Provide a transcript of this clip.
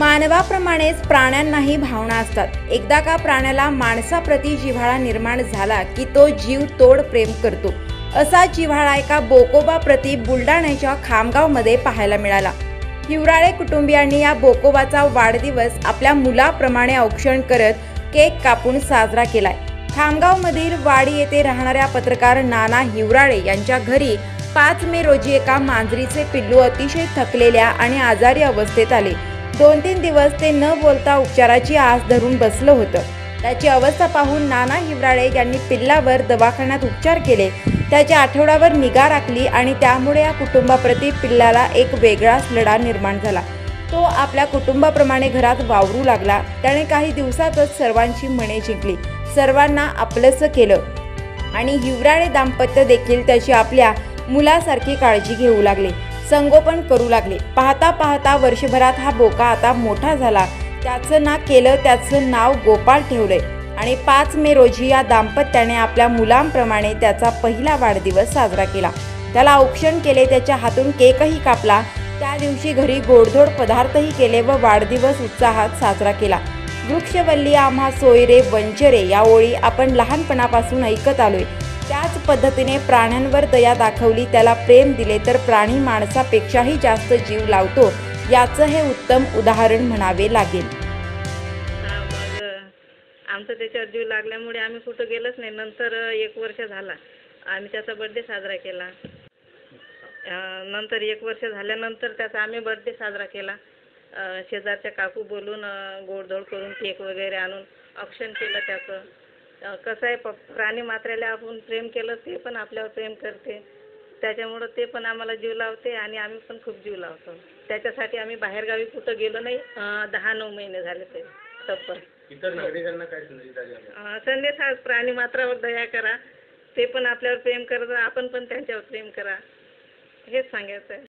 मानवाप्रमाणेच प्राण्यांनाही भावना असतात। एकदा का प्राण्याला माणसाप्रती जिव्हाळा निर्माण झाला की तो जीव तोड प्रेम करतो। असा जिव्हाळा एका बोकोबा प्रती बुलढाण्याच्या खामगाव मध्ये पाहायला मिळाला। हिवराळे कुटुंबियांनी या बोकोबाचा वाढदिवस आपल्या मुलाप्रमाणे औक्षण करत केक कापून साजरा केलाय। खामगाव मधील वाडी येथे राहणाऱ्या पत्रकार नाना हिवराळे यांच्या घरी 5 मे रोजी एका मांजरीचे पिल्लू अतिशय थकलेल्या आणि आजारी अवस्थेत आले। 2-3 दिवस ते न बोलता उपचाराची आस धरून बसलं होतं। त्याची अवस्था पाहून नाना हिवराळे यांनी पिल्लावर दवाखान्यात उपचार केले। त्याच्या आठवड्यावर निगा राखली आणि त्यामुळे या कुटुंबाप्रती पिल्लाला एक वेगळाच लढा निर्माण झाला। तो आपल्या कुटुंबाप्रमाणे घरात वावरू लागला। त्याने काही दिवसातच सर्वांची मने जिंकली, सर्वांना आपलंसं केलं आणि हिवराळे दाम्पत्य देखील त्याची आपल्या मुलासारखी काळजी घेऊ लागले, संगोपन करू लागले। पाहता पाहता वर्षभरात हा बोका आता मोठा झाला। त्याचं ना केलं त्याचं नाव गोपाल ठेवले आणि 5 मे रोजी या दाम्पत्याने आपल्या मुलांप्रमाणे त्याचा पहिला वाढदिवस साजरा केला। त्याला औक्षण केले, त्याच्या हातून केकही कापला। त्या दिवशी घरी गोडधोड पदार्थही केले व वाढदिवस उत्साहात साजरा केला। वृक्षवल्ली आम्हा सोयरे वंचरे या ओळी आपण लहानपणापासून ऐकत आलोय। त्याच पद्धतीने प्राण्यांवर दया दाखवली, त्याला प्रेम दिले तर प्राणी माणसापेक्षाही जास्त जीव लावतो, याचं हे उत्तम उदाहरण म्हणावे लागेल। आमचा त्याच्यावर जीव लागल्यामुळे आम्ही कुठं गेलोच नाही। नंतर 1 वर्ष झाला आम्ही त्याचा बर्थडे साजरा केला। नंतर 1 वर्ष झाल्यानंतर त्याचा आम्ही बर्थडे साजरा केला। शेजारच्या काकू बोलून गोडधोड करून केक वगैरे आणून औक्षण केलं त्याचं। कसं आहे, प्राणी मात्रेला आपण प्रेम केलं ते पण आपल्यावर प्रेम करते, त्याच्यामुळं ते पण आम्हाला जीव लावते आणि आम्ही पण खूप जीव लावतो। त्याच्यासाठी आम्ही बाहेरगावी कुठं गेलो नाही। 10-9 महिने झाले ते तब्बल। इतर नागरिकांना काय संदेश? हा, प्राणी मात्रावर दया करा, ते पण आपल्यावर प्रेम करत आपण पण त्यांच्यावर प्रेम करा, हेच सांगायचं आहे।